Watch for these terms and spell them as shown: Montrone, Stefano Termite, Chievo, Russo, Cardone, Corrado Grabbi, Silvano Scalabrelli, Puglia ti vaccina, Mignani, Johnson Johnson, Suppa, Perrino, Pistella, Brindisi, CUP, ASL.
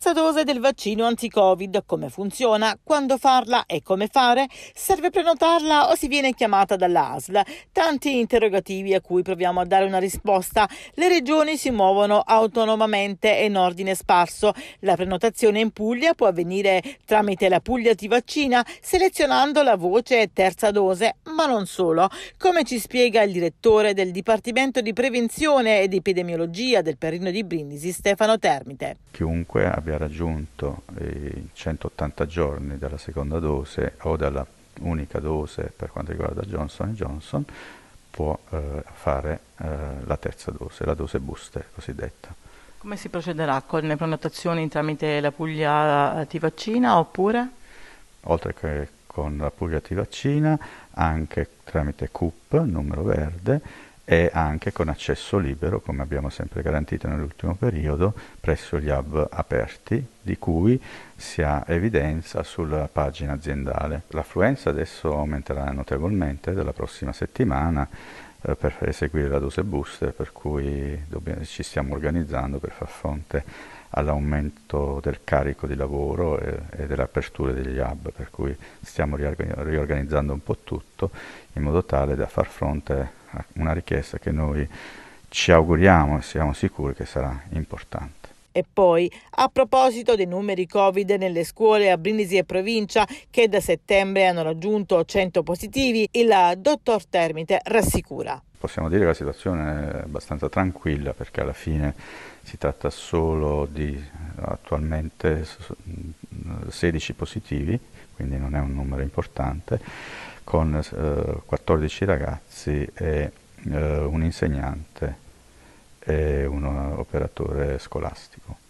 terza dose del vaccino anti-Covid, come funziona, quando farla e come fare, serve prenotarla o si viene chiamata dalla ASL? Tanti interrogativi a cui proviamo a dare una risposta. Le regioni si muovono autonomamente e in ordine sparso. La prenotazione in Puglia può avvenire tramite la Puglia ti vaccina, selezionando la voce terza dose, ma non solo. Come ci spiega il direttore del Dipartimento di Prevenzione ed Epidemiologia del Perrino di Brindisi, Stefano Termite. Chiunque abbia raggiunto i 180 giorni dalla seconda dose o dalla unica dose per quanto riguarda Johnson Johnson può fare la terza dose, la dose booster cosiddetta. Come si procederà? Con le prenotazioni tramite la Puglia ti vaccina oppure? Oltre che con la Puglia ti vaccina, anche tramite CUP, numero verde, e anche con accesso libero, come abbiamo sempre garantito nell'ultimo periodo, presso gli hub aperti, di cui si ha evidenza sulla pagina aziendale. L'affluenza adesso aumenterà notevolmente dalla prossima settimana per eseguire la dose booster, per cui ci stiamo organizzando per far fronte all'aumento del carico di lavoro e dell'apertura degli hub, per cui stiamo riorganizzando un po' tutto in modo tale da far fronte a una richiesta che noi ci auguriamo e siamo sicuri che sarà importante. E poi, a proposito dei numeri Covid nelle scuole a Brindisi e provincia, che da settembre hanno raggiunto 100 positivi, il dottor Termite rassicura. Possiamo dire che la situazione è abbastanza tranquilla, perché alla fine si tratta solo di attualmente 16 positivi, quindi non è un numero importante, con 14 ragazzi e un insegnante e un operatore scolastico.